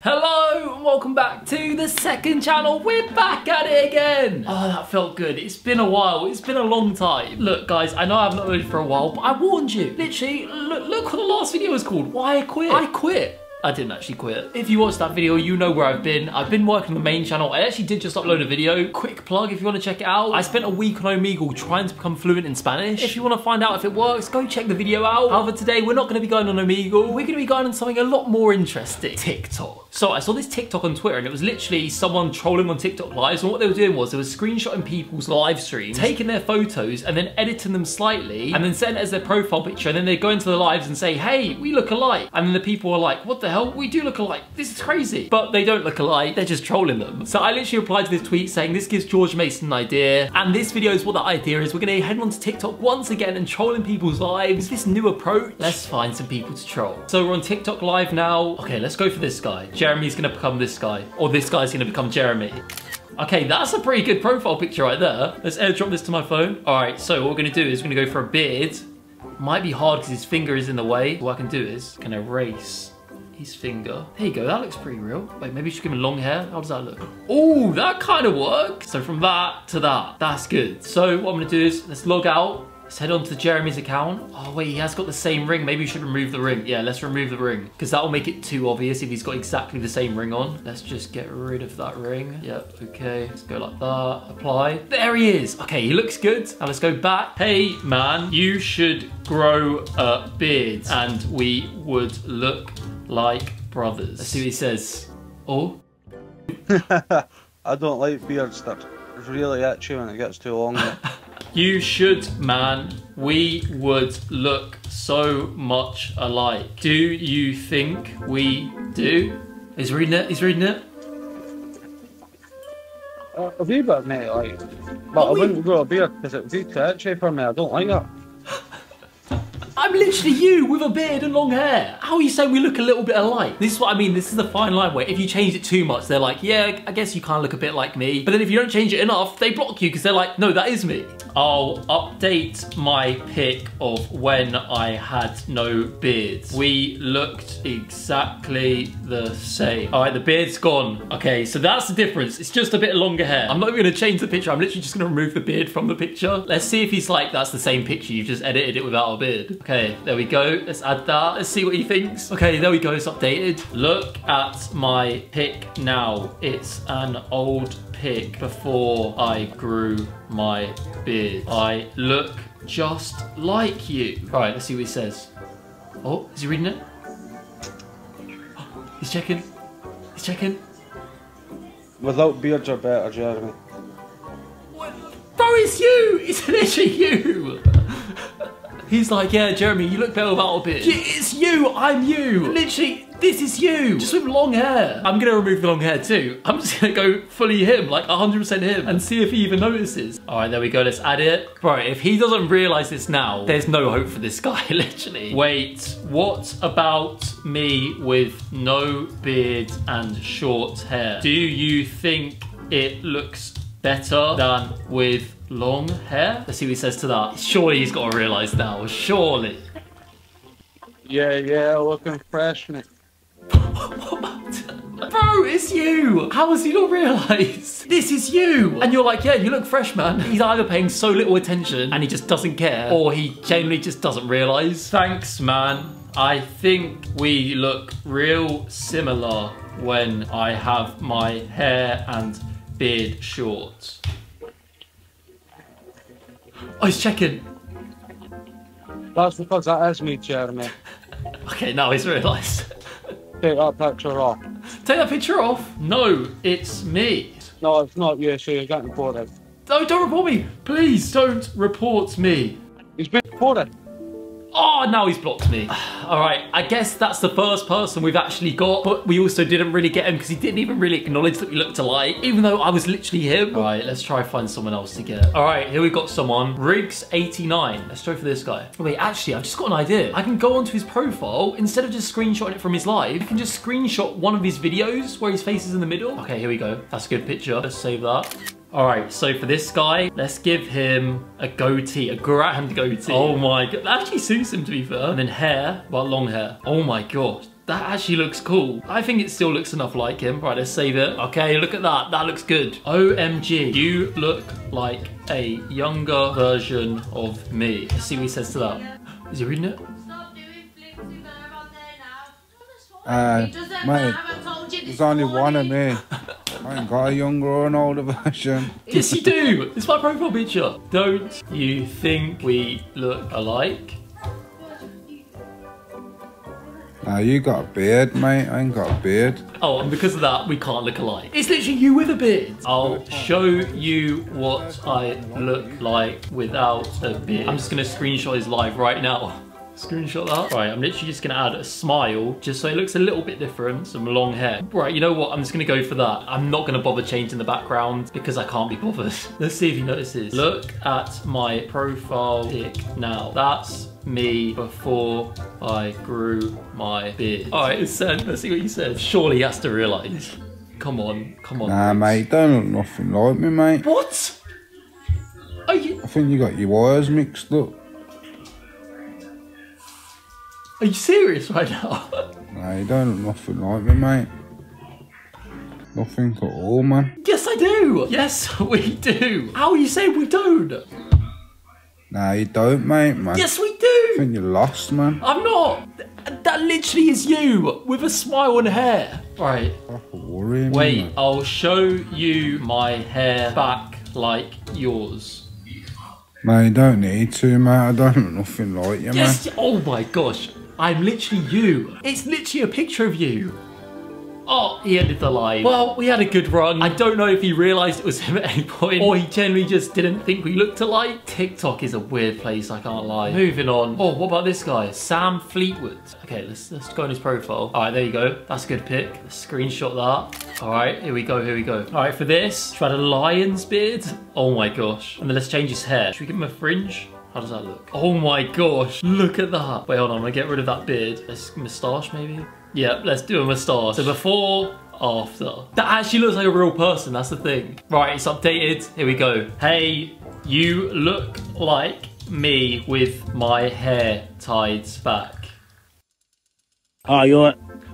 Hello and welcome back to the second channel. We're back at it again. Oh, that felt good. It's been a while. It's been a long time. Look, guys, I know I've not loaded for a while, but I warned you. Literally, look what the last video was called. Why I Quit. I quit. I didn't actually quit. If you watched that video, you know where I've been. I've been working on the main channel. I actually did just upload a video. Quick plug if you want to check it out. I spent a week on Omegle trying to become fluent in Spanish. If you want to find out if it works, go check the video out. However, today we're not going to be going on Omegle. We're going to be going on something a lot more interesting. TikTok. So I saw this TikTok on Twitter and it was literally someone trolling on TikTok lives, and what they were doing was they were screenshotting people's live streams, taking their photos and then editing them slightly and then setting it as their profile picture, and then they go into the lives and say, hey, we look alike. And then the people are like, what the hell? We do look alike. This is crazy. But they don't look alike. They're just trolling them. So I literally replied to this tweet saying this gives Georgia Mason an idea, and this video is what the idea is. We're going to head on to TikTok once again and trolling people's lives. Is this new approach? Let's find some people to troll. So we're on TikTok live now. Okay, let's go for this guy. Jeremy's gonna become this guy, or this guy's gonna become Jeremy. Okay, that's a pretty good profile picture right there. Let's airdrop this to my phone. All right, so what we're gonna do is we're gonna go for a beard. Might be hard because his finger is in the way. What I can do is I can erase his finger. There you go, that looks pretty real. Wait, maybe you should give him long hair. How does that look? Oh, that kind of works. So from that to that, that's good. So what I'm gonna do is let's log out. Let's head on to Jeremy's account. Oh wait, he has got the same ring. Maybe we should remove the ring. Yeah, let's remove the ring, because that'll make it too obvious if he's got exactly the same ring on. Let's just get rid of that ring. Yep, okay. Let's go like that, apply. There he is. Okay, he looks good. Now let's go back. Hey man, you should grow a beard and we would look like brothers. Let's see what he says. Oh. I don't like beards that really itchy when it gets too long. You should, man. We would look so much alike. Do you think we do? He's reading it. He's reading it. A wee bit, mate. Like, but I wouldn't grow a beard because it would be too itchy for me. I don't like that. I'm literally you with a beard and long hair. How are you saying we look a little bit alike? This is what I mean. This is the fine line where if you change it too much, they're like, yeah, I guess you kind of look a bit like me. But then if you don't change it enough, they block you because they're like, no, that is me. I'll update my pic of when I had no beards. We looked exactly the same. All right, the beard's gone. Okay, so that's the difference. It's just a bit longer hair. I'm not even gonna change the picture. I'm literally just gonna remove the beard from the picture. Let's see if he's like, that's the same picture. You've just edited it without a beard. Okay, there we go. Let's add that. Let's see what he thinks. Okay, there we go. It's updated. Look at my pic now. It's an old pic before I grew my beard. I look just like you. All right, let's see what he says. Oh, is he reading it? Oh, he's checking. He's checking. Without beards are better, Jeremy. What? Bro, it's you. It's literally you. He's like, yeah, Jeremy, you look better without a beard. It's you, I'm you. Literally, this is you, just with long hair. I'm gonna remove the long hair too. I'm just gonna go fully him, like 100% him, and see if he even notices. All right, there we go, let's add it. Bro, if he doesn't realize this now, there's no hope for this guy, literally. Wait, what about me with no beard and short hair? Do you think it looks better than with long hair? Let's see what he says to that. Surely he's got to realise now. Surely. Yeah, looking fresh. Bro, it's you. How has he not realised? This is you. And you're like, yeah, you look fresh, man. He's either paying so little attention and he just doesn't care, or he genuinely just doesn't realise. Thanks, man. I think we look real similar when I have my hair and beard short. Oh, he's checking. That's because that is me, Jeremy. Okay, now he's realised. Take that picture off. Take that picture off? No, it's me. No, it's not you, so you're getting reported. No, don't report me. Please don't report me. He's been reported. Oh, now he's blocked me. All right, I guess that's the first person we've actually got, but we also didn't really get him because he didn't even really acknowledge that we looked alike, even though I was literally him. All right, let's try and find someone else to get. All right, here we've got someone, Riggs89. Let's go for this guy. Wait, actually, I've just got an idea. I can go onto his profile. Instead of just screenshotting it from his live, I can just screenshot one of his videos where his face is in the middle. Okay, here we go. That's a good picture. Let's save that. All right, so for this guy, let's give him a goatee, a grand goatee. Oh my God, that actually suits him to be fair. And then hair, well, long hair. Oh my God, That actually looks cool. I think it still looks enough like him. Right, let's save it. Okay, look at that. That looks good. OMG, you look like a younger version of me. Let's see what he says to that. Is he reading it? Stop doing flicks, you better out there now. It doesn't matter, I told you this. There's only one of me. I ain't got a younger or an older version. Yes, you do. It's my profile picture. Don't you think we look alike? Now you got a beard, mate. I ain't got a beard. Oh, and because of that, we can't look alike. It's literally you with a beard. I'll show you what I look like without a beard. I'm just gonna screenshot his live right now. Screenshot that. Right, I'm literally just gonna add a smile, just so it looks a little bit different, some long hair. Right, you know what, I'm just gonna go for that. I'm not gonna bother changing the background because I can't be bothered. Let's see if he notices. Look at my profile pic now. That's me before I grew my beard. All right, it's sent. Let's see what he says. Surely he has to realise. Come on, come on. Nah, mate, don't look nothing like me, mate. What? Are you... I think you got your wires mixed up. Are you serious right now? Nah, you don't look nothing like me, mate. Nothing at all, man. Yes, I do. Yes, we do. How are you saying we don't? Nah, you don't, mate, man. Yes, we do. I think you're lost, man. I'm not. That literally is you with a smile and hair. Right. Worrying, wait, man. I'll show you my hair back like yours. No, you don't need to, mate. I don't look nothing like you, yes, man. Oh my gosh, I'm literally you. It's literally a picture of you. Oh, he ended the live. Well, we had a good run. I don't know if he realised it was him at any point, or he generally just didn't think we looked alike. TikTok is a weird place, I can't lie. Moving on. Oh, what about this guy? Sam Fleetwood. Okay, let's go on his profile. All right, there you go. That's a good pick. Let's screenshot that. All right, here we go, here we go. All right, for this, try the lion's beard. Oh my gosh. And then let's change his hair. Should we give him a fringe? How does that look? Oh my gosh, look at that. Wait, hold on, I'm gonna get rid of that beard. This moustache, maybe? Yeah, let's do a moustache. So before, after. That actually looks like a real person, that's the thing. Right, it's updated, here we go. Hey, you look like me with my hair tied back. Oh, you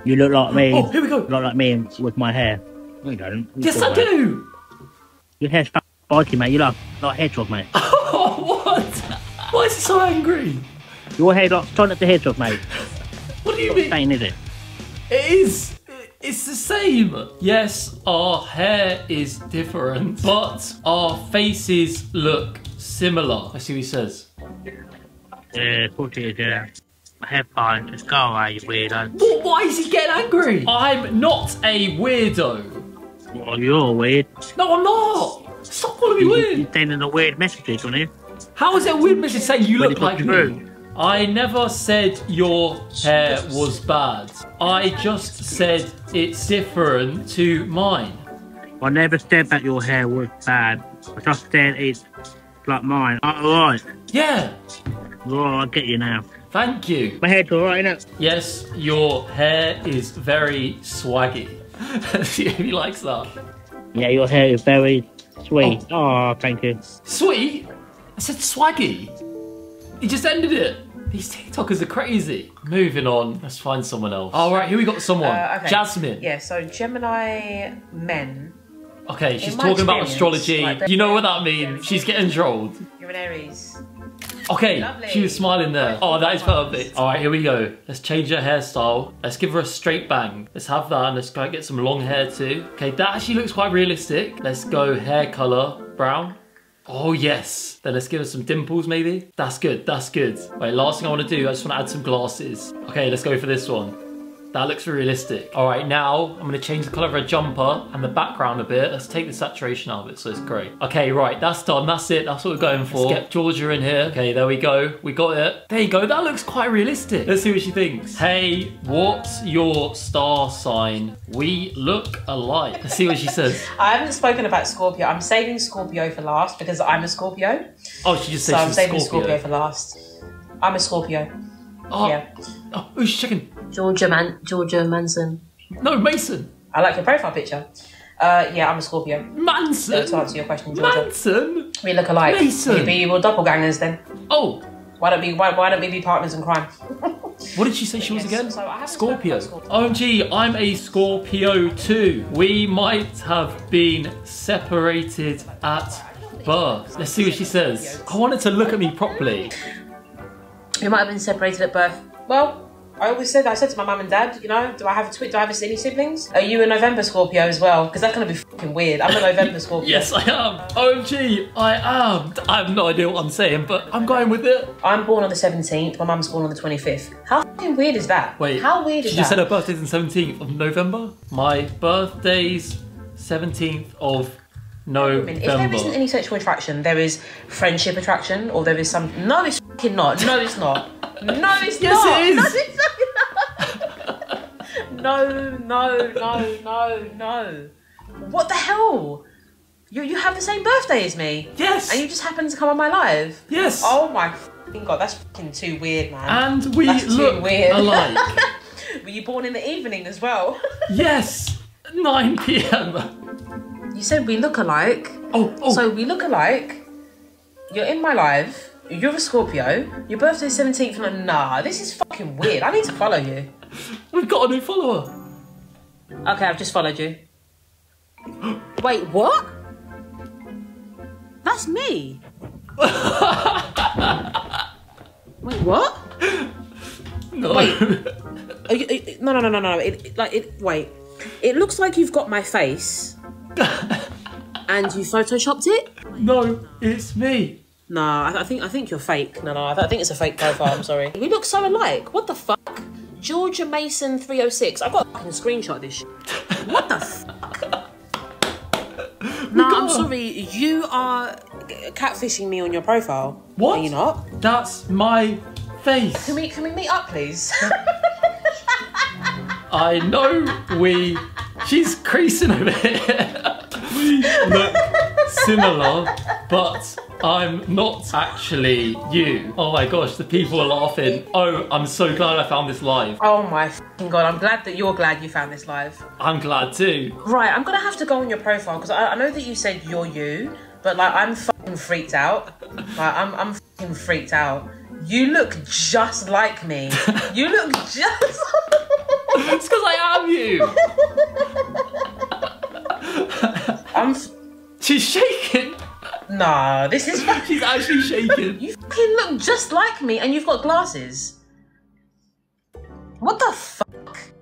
look like me. Oh, here we go. You look like me with my hair. No, you don't. You yes, I do. Your hair's spiky, mate. You look like a hedgehog, mate. Oh, what? Why is it so angry? Your hair looks turned up the hedgehog, mate. What do you mean? It's not insane, is it? It is. It's the same. Yes, our hair is different, but our faces look similar. I see what he says. Yeah, put it there. My headphones, just go away, you weirdo. What? Why is he getting angry? I'm not a weirdo. Well, you're weird. No, I'm not. Stop calling me weird. You're sending a weird message, aren't you? How is it a weird message saying you look like me? I never said your hair was bad. I just said it's different to mine. I never said that your hair was bad. I just said it's like mine. Alright. Yeah. Right, I get you now. Thank you. My hair's alright, innit? Yes, your hair is very swaggy. See if he likes that. Yeah, your hair is very sweet. Oh, thank you. Sweet? I said swaggy. He just ended it. These TikTokers are crazy. Moving on, let's find someone else. All right, here we got someone. Okay. Jasmine. Yeah, so Gemini men. Okay, she's talking about astrology. Like you know what that means. She's getting trolled. You're an Aries. Okay, lovely. She was smiling there. Oh, that is perfect. All right, here we go. Let's change her hairstyle. Let's give her a straight bang. Let's have that and let's go get some long hair too. Okay, that actually looks quite realistic. Let's go hair color, brown. Oh yes, then let's give us some dimples maybe. That's good, that's good. Right, last thing I want to do, I just want to add some glasses. Okay, let's go for this one. That looks realistic. All right, now I'm going to change the color of her jumper and the background a bit. Let's take the saturation out of it so it's great. Okay, right, that's done, that's it, that's what we're going for. Let's get Georgia in here. Okay, there we go, we got it. There you go, that looks quite realistic. Let's see what she thinks. Hey, what's your star sign? We look alike. Let's see what she says. I haven't spoken about Scorpio. I'm saving Scorpio for last because I'm a Scorpio. Oh, she just said so she's I'm saving Scorpio for last. I'm a Scorpio. Oh, yeah. Oh, who's she checking? Georgia Mason. No, Mason. I like your profile picture. Yeah, I'm a Scorpio. Manson? To answer your question, Georgia. Manson? We look alike. Mason? We'll doppelgangers then. Oh. Why don't we be partners in crime? What did she say she was again? So I have Scorpio. OMG, I'm a Scorpio too. We might have been separated at birth. Let's see what she says. I wanted to look at me properly. We might have been separated at birth. Well, I always said, I said to my mum and dad, you know, do I have a twin? Do I have any siblings? Are you a November Scorpio as well? Because that's going to be fucking weird. I'm a November Scorpio. Yes, I am. OMG, I am. I have no idea what I'm saying, but I'm going with it. I'm born on the 17th. My mum's born on the 25th. How fucking weird is that? Wait. How weird is that? She just said her birthday's on the 17th of November. My birthday's 17th of November. If there isn't any sexual attraction, there is friendship attraction, or there is some... No, it's fucking not. No, it's not. No, it's not. Yes, it is. No, no, no, no, no. What the hell? You have the same birthday as me. Yes. And you just happen to come on my live. Yes. Oh my fucking god, that's fucking too weird, man. And we look alike. Were you born in the evening as well? Yes. 9 p.m. You said we look alike. Oh. So we look alike. You're in my live. You're a Scorpio. Your birthday is 17th. Like, nah, this is fucking weird. I need to follow you. We've got a new follower. Okay, I've just followed you. Wait, what? That's me. Wait, what? No. Wait. Are you, no. Wait. It looks like you've got my face. And you photoshopped it? No, it's me. No, I think you're fake. No, I think it's a fake profile. I'm sorry. We look so alike. What the fuck? Georgia Mason 306. I've got a fucking screenshot of this shit. What the fuck? No, I'm sorry. You are catfishing me on your profile. What? Are you not? That's my face. Can we meet up, please? I know we. She's creasing a bit. We look similar, but. I'm not actually you. Oh my gosh, the people are laughing. Oh, I'm so glad I found this live. Oh my fucking god, I'm glad that you're glad you found this live. I'm glad too. Right, I'm gonna have to go on your profile because I know that you said you're you, but like I'm fucking freaked out. Like I'm fucking freaked out. You look just like me. You look just. It's because I am you. She's shaking. No, this is fucking... She's actually shaking. You fucking look just like me and you've got glasses. What the fuck?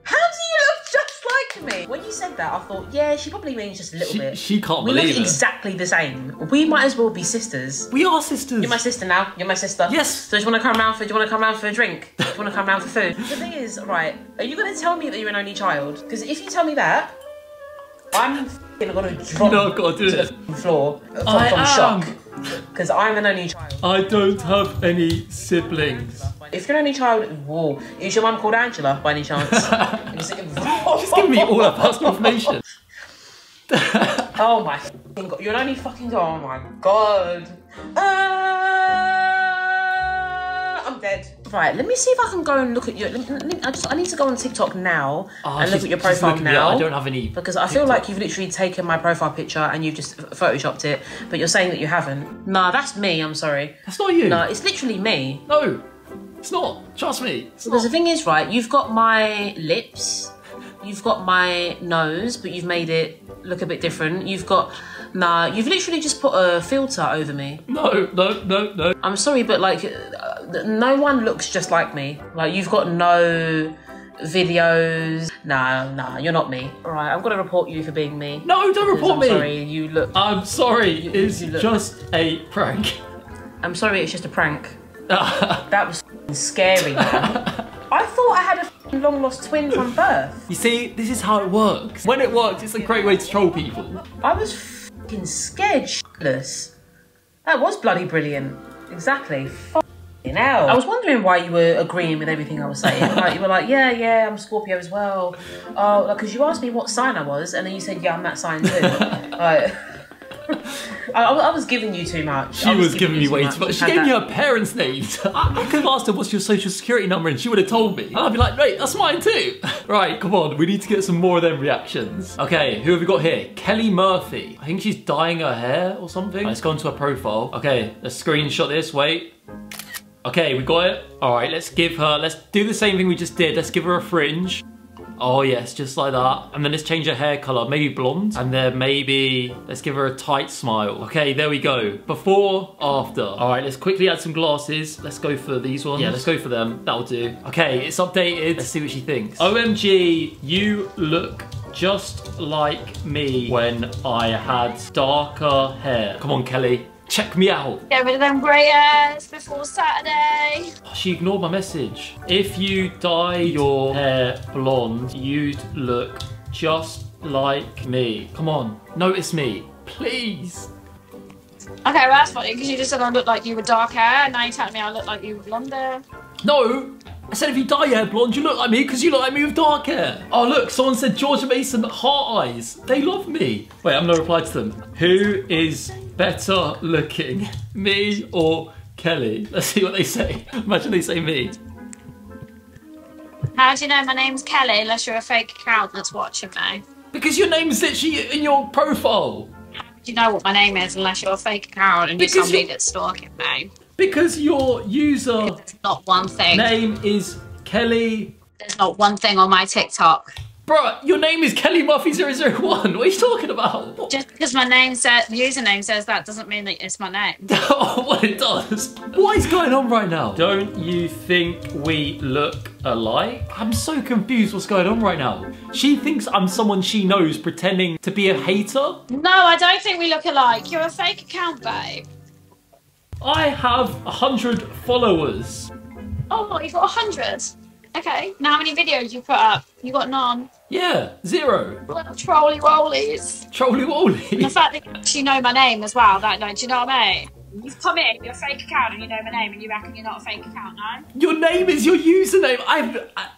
How do you look just like me? When you said that, I thought, yeah, she probably means just a little bit. She can't believe it. We look exactly the same. We might as well be sisters. We are sisters. You're my sister now. You're my sister. Yes. So do you want to come round for... Do you want to come round for a drink? Do you want to come round for food? The thing is, right, are you going to tell me that you're an only child? Because if you tell me that, I'm... I'm gonna drop the floor from shock because I'm an only child. I don't have any siblings. If you're an only child, whoa, is your mum called Angela by any chance? Just give me all that personal information. Oh my fucking god, you're an only fucking god. Oh my god. I'm dead. Right, let me see if I can go and look at your. I need to go on TikTok now and look at your profile now. I don't have any. Because I feel like you've literally taken my profile picture and you've just photoshopped it, but you're saying that you haven't. Nah, that's me. I'm sorry. That's not you. No, it's literally me. No, it's not. Trust me. It's because not. The thing is, right? You've got my lips, you've got my nose, but you've made it look a bit different. You've got. Nah, you've literally just put a filter over me. No. I'm sorry, but like, no one looks just like me. Like, you've got no videos. Nah, you're not me. All right, I'm gonna report you for being me. No, don't report me. I'm sorry, you look. I'm sorry, it's just a prank. I'm sorry, it's just a prank. That was scary, man. I thought I had a long-lost twin from birth. You see, this is how it works. When it works, it's a great way to troll people. I was scared shitless. That was bloody brilliant. Exactly. Fucking hell. I was wondering why you were agreeing with everything I was saying. Like, you were like, yeah, I'm Scorpio as well. Oh, because you asked me what sign I was, and then you said, yeah, I'm that sign too. Like, I was giving you too much. She was giving me way too much. She gave me her parents' names. I could have asked her what's your social security number and she would have told me. And I'd be like, wait, that's mine too. Right, come on, we need to get some more of them reactions. Okay, who have we got here? Kelly Murphy. I think she's dyeing her hair or something. Let's go into her profile. Okay, let's screenshot this, wait. Okay, we got it. All right, let's do the same thing we just did. Let's give her a fringe. Oh yes, just like that. And then let's change her hair color, maybe blonde. And then maybe, let's give her a tight smile. Okay, there we go. Before, after. All right, let's quickly add some glasses. Let's go for these ones. Yeah, let's go for them. That'll do. Okay, it's updated. Let's see what she thinks. OMG, you look just like me when I had darker hair. Come on, Kelly. Check me out. Get rid of them grey hairs before Saturday. Oh, she ignored my message. If you dye your hair blonde, you'd look just like me. Come on, notice me, please. Okay, well that's funny, because you just said I look like you were dark hair, and now you're telling me I look like you were blonde hair. No, I said if you dye your hair blonde, you look like me, because you look like me with dark hair. Oh look, someone said Georgia Mason, heart eyes. They love me. Wait, I'm gonna reply to them. Who is better looking, me or Kelly? Let's see what they say. Imagine they say me. How do you know my name's Kelly unless you're a fake account that's watching me? Because your name's literally in your profile. How do you know what my name is unless you're a fake account and because you're somebody that's stalking me? Because your user... There's not one thing. Name is Kelly... There's not one thing on my TikTok. Bro, your name is Kelly Murphy 001. What are you talking about? Just because my name says, username says that doesn't mean that it's my name. Oh, well it does. What is going on right now? Don't you think we look alike? I'm so confused what's going on right now. She thinks I'm someone she knows pretending to be a hater. No, I don't think we look alike. You're a fake account, babe. I have 100 followers. Oh, what, you've got 100? Okay, now how many videos you put up? You got none? Yeah, zero. Little trolley rollies. Trolley rollies? And the fact that you actually know my name as well, that night, do you know what I mean? You've come in, you're a fake account and you know my name and you reckon you're not a fake account, no? Your name is your username. I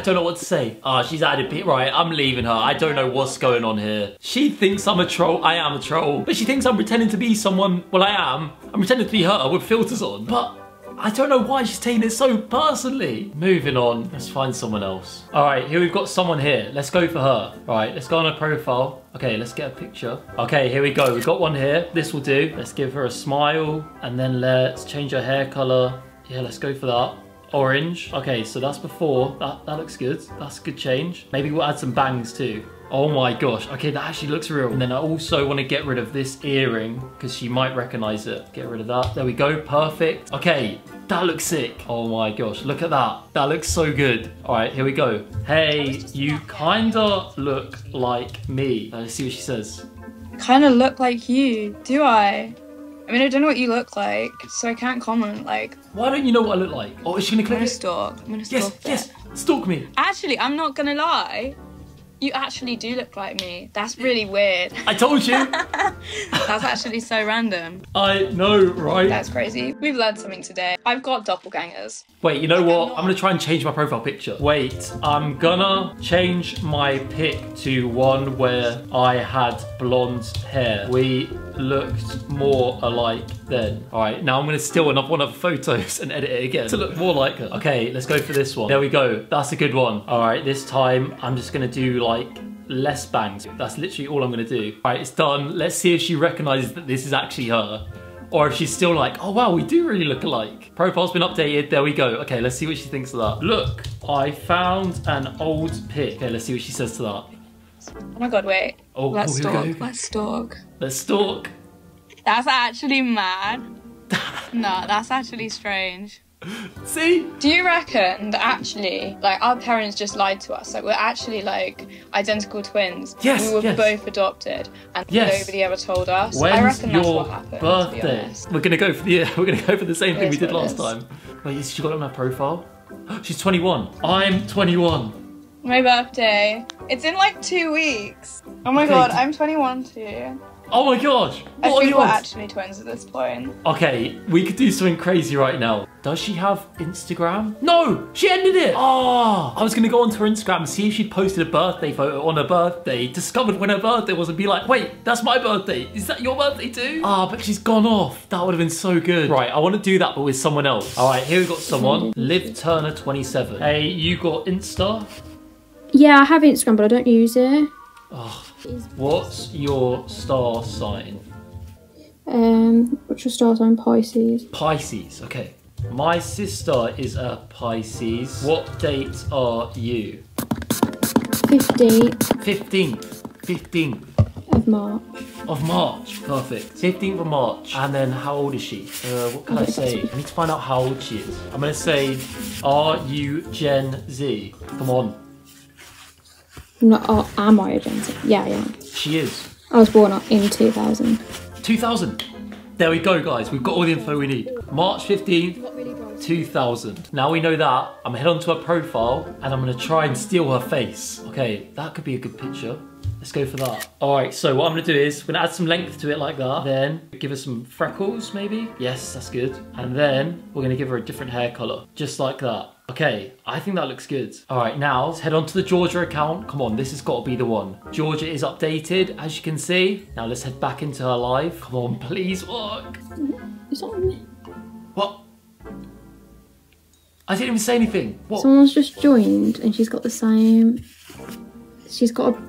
don't know what to say. Ah, she's added people. Right, I'm leaving her. I don't know what's going on here. She thinks I'm a troll. I am a troll. But she thinks I'm pretending to be someone. Well, I am. I'm pretending to be her with filters on. But... I don't know why she's taking it so personally. Moving on, let's find someone else. All right, here we've got someone here. Let's go for her. All right, let's go on her profile. Okay, let's get a picture. Okay, here we go. We've got one here. This will do. Let's give her a smile and then let's change her hair color. Yeah, let's go for that. Orange. Okay, so that's before. That looks good. That's a good change. Maybe we'll add some bangs too. Oh my gosh, okay, that actually looks real. And then I also want to get rid of this earring because she might recognize it. Get rid of that, there we go, perfect. Okay, that looks sick. Oh my gosh, look at that. That looks so good. All right, here we go. Hey, you kinda look like me. Let's see what she says. Kinda look like you, do I? I mean, I don't know what you look like, so I can't comment, like... Why don't you know what I look like? Oh, is she gonna click it? I'm gonna stalk. Yes, yes, stalk me. Actually, I'm not gonna lie. You actually do look like me. That's really weird. I told you. That's actually so random. I know, right? That's crazy. We've learned something today. I've got doppelgangers. Wait, you know what? I'm gonna try and change my profile picture. Wait, I'm gonna change my pic to one where I had blonde hair. We looked more alike then. All right, now I'm gonna steal another one of her photos and edit it again to look more like her. Okay, let's go for this one. There we go. That's a good one. All right, this time I'm just gonna do like less bangs. That's literally all I'm gonna do. All right, it's done. Let's see if she recognizes that this is actually her or if she's still like, oh wow, we do really look alike. Profile's been updated, there we go. Okay, let's see what she thinks of that. Look, I found an old pic. Okay, let's see what she says to that. Oh my God, wait. Oh, let's stalk, let's stalk. Let's stalk. That's actually mad. No, that's actually strange. See? Do you reckon that actually, like, our parents just lied to us? Like, we're actually, like, identical twins. Yes, we were both adopted, and nobody ever told us. When's I reckon that's what happened, birthday? To be honest. We're gonna go for the same thing we did last time. Wait, she got it on her profile. She's 21. I'm 21. My birthday. It's in like 2 weeks. Oh my God, I'm 21 too. Oh my gosh! I think we're actually twins at this point. Okay, we could do something crazy right now. Does she have Instagram? No! She ended it! Oh! I was gonna go onto her Instagram and see if she'd posted a birthday photo on her birthday, discovered when her birthday was and be like, wait, that's my birthday. Is that your birthday too? Ah, but she's gone off. That would have been so good. Right, I want to do that but with someone else. All right, here we've got someone. Liv Turner 27. Hey, you got Insta? Yeah, I have Instagram but I don't use it. Oh. What's your star sign? Which was stars on Pisces. Pisces, okay. My sister is a Pisces. What date are you? 15th. 15th. 15th. Of March. Of March, perfect. 15th of March. And then how old is she? What can I say? I need to find out how old she is. I'm gonna say, are you Gen Z? Come on. No, oh, am I a Gen Z? Yeah, I am. She is. I was born in 2000. 2000? There we go, guys. We've got all the info we need. March 15th, 2000. Now we know that. I'm gonna head onto her profile and I'm gonna try and steal her face. Okay, that could be a good picture. Let's go for that. All right, so what I'm gonna do is, we're gonna add some length to it like that, then give her some freckles maybe. Yes, that's good. And then we're gonna give her a different hair color, just like that. Okay, I think that looks good. All right, now let's head on to the Georgia account. Come on, this has gotta be the one. Georgia is updated, as you can see. Now let's head back into her live. Come on, please work. It's not me. What? I didn't even say anything. What? Someone's just joined and she's got the same, she's got a,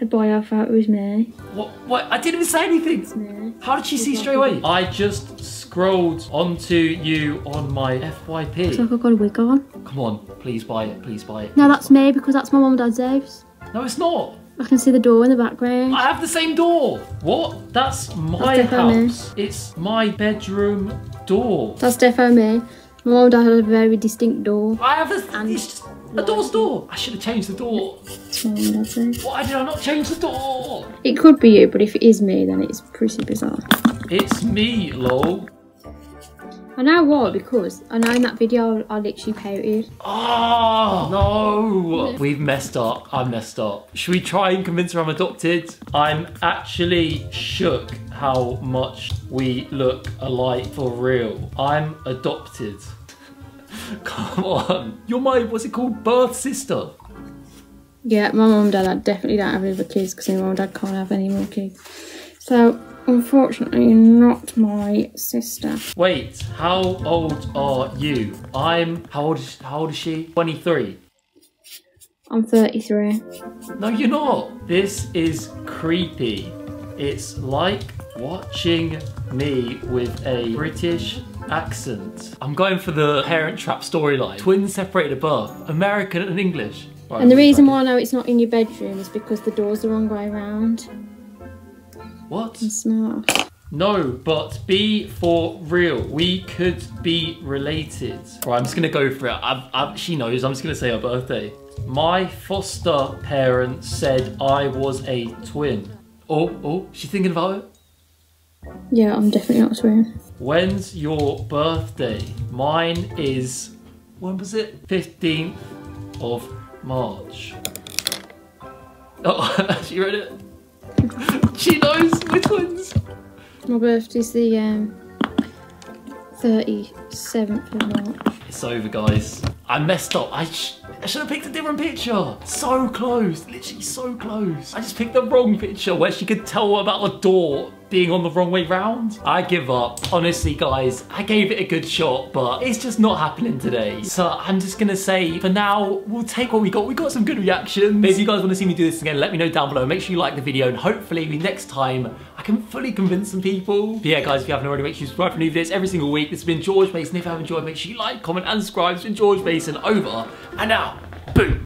her bio thought it was me. What? I didn't even say anything. It's me. How did she see straight away? I just scrolled onto you on my FYP. Looks like I've got a wig on. Come on, please buy it, please buy it. No, that's me because that's my mum and dad's house. No, it's not. I can see the door in the background. I have the same door. What? That's my house. It's my bedroom door. That's definitely me. My mum and dad had a very distinct door. I have this, it's just a door's door. I should have changed the door. Why did I not change the door? It could be you, but if it is me, then it's pretty bizarre. It's me, lol. I know why, because I know in that video I literally pouted. Oh, no. We've messed up. I messed up. Should we try and convince her I'm adopted? I'm actually shook how much we look alike for real. I'm adopted. Come on. You're my, what's it called? Birth sister. Yeah, my mum and dad, I definitely don't have any other kids because my mum and dad can't have any more kids. So, unfortunately, not my sister. Wait, how old are you? I'm, how old is she? 23. I'm 33. No, you're not. This is creepy. It's like watching me with a British accent. I'm going for the Parent Trap storyline. Twins separated at birth, American and English. Right, and the reason why I know it's not in your bedroom is because the door's the wrong way around. What? It's not. No, but be for real. We could be related. Right, I'm just gonna go for it. She knows, I'm just gonna say her birthday. My foster parents said I was a twin. Oh, she's thinking about it? Yeah, I'm definitely not a twin. When's your birthday? Mine is, when was it? 15th of March. Oh, she read it. She knows we're twins. My birthday's the 37th of March. It's over, guys. I messed up. I should have picked a different picture. So close, literally so close. I just picked the wrong picture where she could tell about the door being on the wrong way round. I give up. Honestly, guys, I gave it a good shot, but it's just not happening today. So I'm just gonna say, for now, we'll take what we got. We got some good reactions. If you guys wanna see me do this again, let me know down below. Make sure you like the video, and hopefully next time, I can fully convince some people. But yeah, guys, if you haven't already, make sure you subscribe for new videos every single week. This has been George Mason. If you have enjoyed, make sure you like, comment, and subscribe. It's been George Mason, over and out. Boom.